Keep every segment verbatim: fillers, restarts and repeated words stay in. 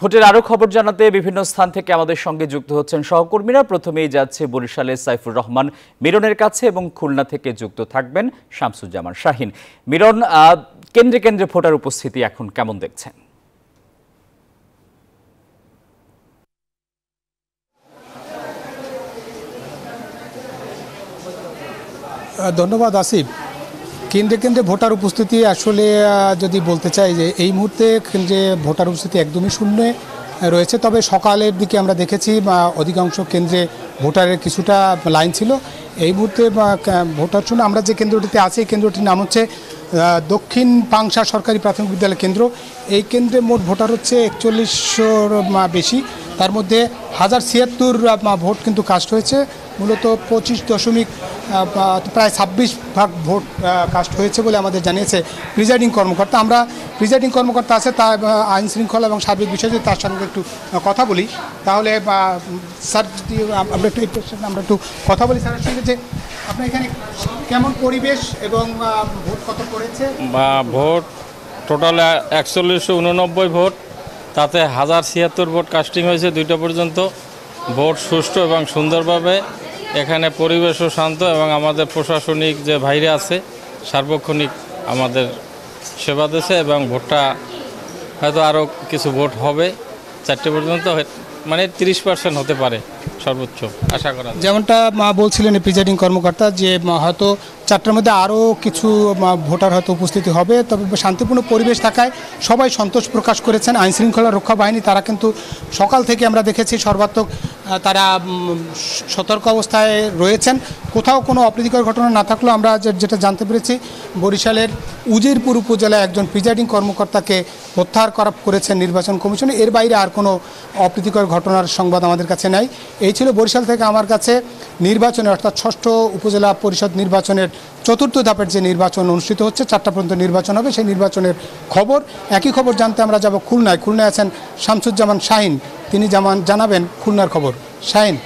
ভোটের আরো খবর জানাতে বিভিন্ন স্থান থেকে আমাদের সঙ্গে যুক্ত হচ্ছেন সহকর্মীরা। প্রথমেই যাচ্ছে বরিশালে সাইফুর রহমান মিরনের কাছে এবং খুলনা থেকে যুক্ত থাকবেন শাহজুজামান শাহিন। মিরন, কেন্দ্রে কেন্দ্রে ভোটার উপস্থিতি এখন কেমন দেখছেন? ধন্যবাদ আসিফ। কেন্দ্রে কেন্দ্রে ভোটার উপস্থিতি আসলে যদি বলতে চাই যে এই মুহূর্তে কেন্দ্রে ভোটার উপস্থিতি একদমই শূন্য রয়েছে, তবে সকালের দিকে আমরা দেখেছি অধিকাংশ কেন্দ্রে ভোটারের কিছুটা লাইন ছিল। এই মুহূর্তে ভোটার শূন্য। আমরা যে কেন্দ্রটিতে আছি এই কেন্দ্রটির নাম হচ্ছে দক্ষিণ পাংশা সরকারি প্রাথমিক বিদ্যালয় কেন্দ্র। এই কেন্দ্রে মোট ভোটার হচ্ছে একচল্লিশশোর বেশি, তার মধ্যে হাজার ছিয়াত্তর ভোট কিন্তু কাস্ট হয়েছে। মূলত পঁচিশ দশমিক প্রায় ছাব্বিশ ভাগ ভোট কাস্ট হয়েছে বলে আমাদের জানিয়েছে প্রিজাইডিং কর্মকর্তা। আমরা প্রিজাইডিং কর্মকর্তা আছে তা আইন শৃঙ্খলা এবং সার্বিক বিষয়ে যদি তার সঙ্গে একটু কথা বলি, তাহলে স্যার যদি আমরা একটু আমরা একটু কথা বলি স্যারের সঙ্গে যে আপনার এখানে কেমন পরিবেশ এবং ভোট কত পড়েছে? বা ভোট টোটাল একচল্লিশশো উননব্বই ভোট, তাতে হাজার ছিয়াত্তর ভোট কাস্টিং হয়েছে। দুইটা পর্যন্ত ভোট সুষ্ঠু এবং সুন্দরভাবে, এখানে পরিবেশও শান্ত এবং আমাদের প্রশাসনিক যে ভাইরা আছে সার্বক্ষণিক আমাদের সেবা দিয়েছে এবং ভোটটা হয়তো আরও কিছু ভোট হবে চারটে পর্যন্ত, মানে তিরিশ পার্সেন্ট হতে পারে সর্বোচ্চ আশা করা। যেমনটা মা বলছিলেন প্রিজাইডিং কর্মকর্তা যে হয়তো চারটার মধ্যে আরও কিছু ভোটার হয়তো উপস্থিতি হবে, তবে শান্তিপূর্ণ পরিবেশ থাকায় সবাই সন্তোষ প্রকাশ করেছেন। আইন শৃঙ্খলা রক্ষা বাহিনী তারা কিন্তু সকাল থেকে আমরা দেখেছি সর্বাত্মক তারা সতর্ক অবস্থায় রয়েছেন। কোথাও কোনো অপ্রীতিকর ঘটনা না থাকলেও আমরা যেটা জানতে পেরেছি বরিশালের উজিরপুর উপজেলায় একজন প্রিজাইডিং কর্মকর্তাকে প্রত্যাহার করা করেছেন নির্বাচন কমিশন। এর বাইরে আর কোনো অপ্রীতিকর ঘটনার সংবাদ আমাদের কাছে নাই। এই ছিল বরিশাল থেকে আমার কাছে নির্বাচনে অর্থাৎ ষষ্ঠ উপজেলা পরিষদ নির্বাচনের চতুর্থ ধাপের যে নির্বাচন অনুষ্ঠিত হচ্ছে, চারটা পর্যন্ত নির্বাচন হবে, সেই নির্বাচনের খবর। একই খবর জানতে আমরা যাব খুলনায়। খুলনায় আছেন শামসুজ্জামান শাহিন, তিনি জামান জানাবেন খুলনার খবর। শাহিন,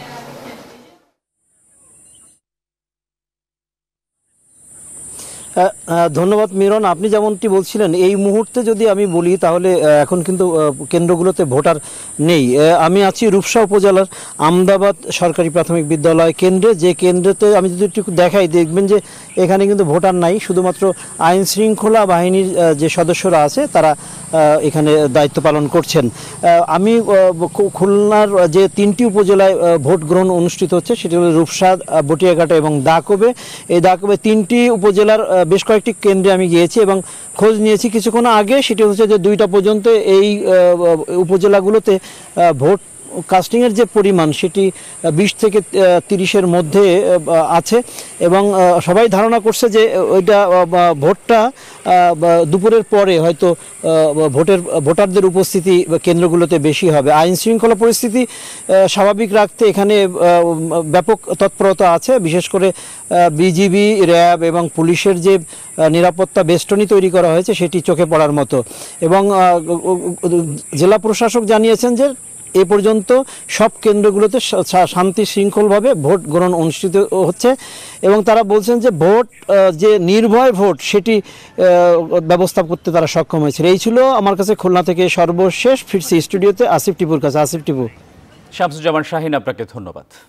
ধন্যবাদ মিরন। আপনি যেমনটি বলছিলেন এই মুহূর্তে যদি আমি বলি তাহলে এখন কিন্তু কেন্দ্রগুলোতে ভোটার নেই। আমি আছি রূপসা উপজেলার আমদাবাদ সরকারি প্রাথমিক বিদ্যালয় কেন্দ্রে, যে কেন্দ্রেতে আমি যদি একটু দেখাই দেখবেন যে এখানে কিন্তু ভোটার নাই, শুধুমাত্র আইন শৃঙ্খলা বাহিনীর যে সদস্যরা আছে তারা এখানে দায়িত্ব পালন করছেন। আমি খুলনার যে তিনটি উপজেলায় ভোট গ্রহণ অনুষ্ঠিত হচ্ছে সেটি হল রূপসা, বটিয়াঘাটা এবং দাকবে। এই দাকবে তিনটি উপজেলার বেশ কয়েকটি কেন্দ্রে আমি গিয়েছি এবং খোঁজ নিয়েছি কিছুক্ষণ আগে। সেটি হচ্ছে যে দুইটা পর্যন্ত এই উপজেলাগুলোতে ভোট কাস্টিংয়ের যে পরিমাণ সেটি বিশ থেকে তিরিশের মধ্যে আছে এবং সবাই ধারণা করছে যে ওইটা ভোটটা দুপুরের পরে হয়তো ভোটের ভোটারদের উপস্থিতি কেন্দ্রগুলোতে বেশি হবে। আইন শৃঙ্খলা পরিস্থিতি স্বাভাবিক রাখতে এখানে ব্যাপক তৎপরতা আছে, বিশেষ করে বিজিবি, র্যাব এবং পুলিশের যে নিরাপত্তা বেষ্টনী তৈরি করা হয়েছে সেটি চোখে পড়ার মতো। এবং জেলা প্রশাসক জানিয়েছেন যে এ পর্যন্ত সব কেন্দ্রগুলোতে শান্তি শৃঙ্খলভাবে ভোট গ্রহণ অনুষ্ঠিত হচ্ছে এবং তারা বলছেন যে ভোট যে নির্ভয় ভোট সেটি ব্যবস্থা করতে তারা সক্ষম হয়েছে। এই ছিল আমার কাছে খুলনা থেকে সর্বশেষ। ফিরছি স্টুডিওতে আসিফ টিপুর কাছে। আসিফ টিপু, শামসুজ্জামান শাহিন, আপনাকে ধন্যবাদ।